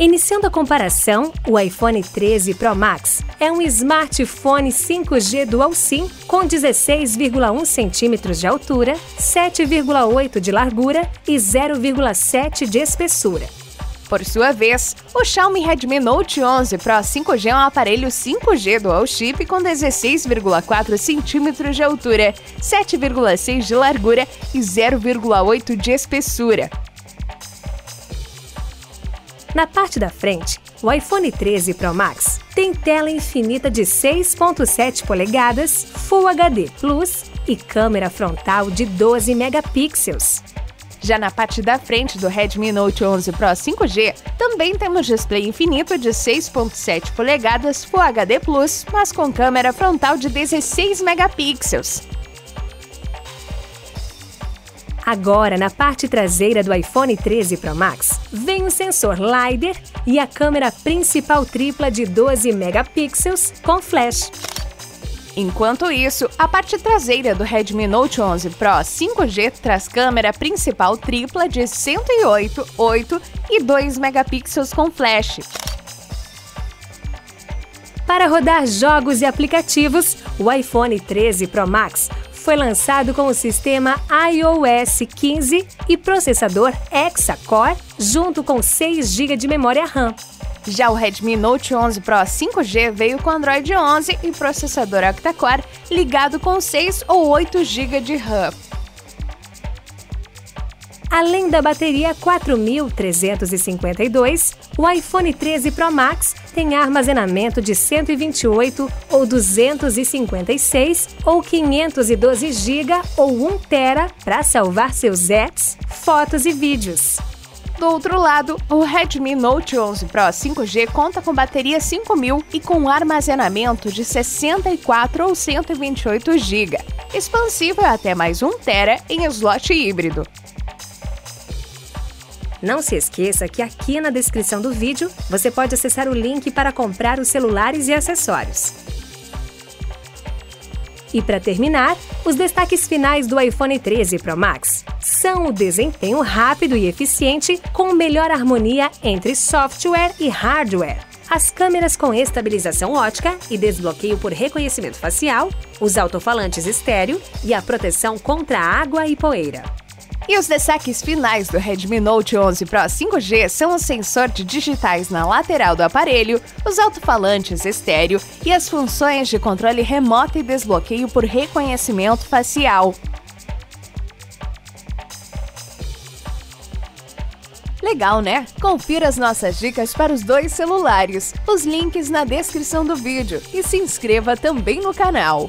Iniciando a comparação, o iPhone 13 Pro Max é um smartphone 5G Dual SIM com 16,1 cm de altura, 7,8 de largura e 0,7 de espessura. Por sua vez, o Xiaomi Redmi Note 11 Pro 5G é um aparelho 5G dual chip com 16,4 cm de altura, 7,6 de largura e 0,8 de espessura. Na parte da frente, o iPhone 13 Pro Max tem tela infinita de 6,7 polegadas, Full HD Plus e câmera frontal de 12 megapixels. Já na parte da frente do Redmi Note 11 Pro 5G, também temos display infinito de 6,7 polegadas Full HD+, mas com câmera frontal de 16 megapixels. Agora, na parte traseira do iPhone 13 Pro Max, vem o sensor LiDAR e a câmera principal tripla de 12 megapixels com flash. Enquanto isso, a parte traseira do Redmi Note 11 Pro 5G traz câmera principal tripla de 108, 8 e 2 megapixels com flash. Para rodar jogos e aplicativos, o iPhone 13 Pro Max foi lançado com o sistema iOS 15 e processador ExaCore, junto com 6 GB de memória RAM. Já o Redmi Note 11 Pro 5G veio com Android 11 e processador OctaCore ligado com 6 ou 8 GB de RAM. Além da bateria 4.352, o iPhone 13 Pro Max tem armazenamento de 128 ou 256 ou 512 GB ou 1 TB para salvar seus apps, fotos e vídeos. Do outro lado, o Redmi Note 11 Pro 5G conta com bateria 5.000 e com armazenamento de 64 ou 128 GB, expansível até mais 1 TB em slot híbrido. Não se esqueça que aqui na descrição do vídeo você pode acessar o link para comprar os celulares e acessórios. E para terminar, os destaques finais do iPhone 13 Pro Max são o desempenho rápido e eficiente com melhor harmonia entre software e hardware, as câmeras com estabilização ótica e desbloqueio por reconhecimento facial, os alto-falantes estéreo e a proteção contra água e poeira. E os destaques finais do Redmi Note 11 Pro 5G são o sensor de digitais na lateral do aparelho, os alto-falantes estéreo e as funções de controle remoto e desbloqueio por reconhecimento facial. Legal, né? Confira as nossas dicas para os dois celulares, os links na descrição do vídeo e se inscreva também no canal.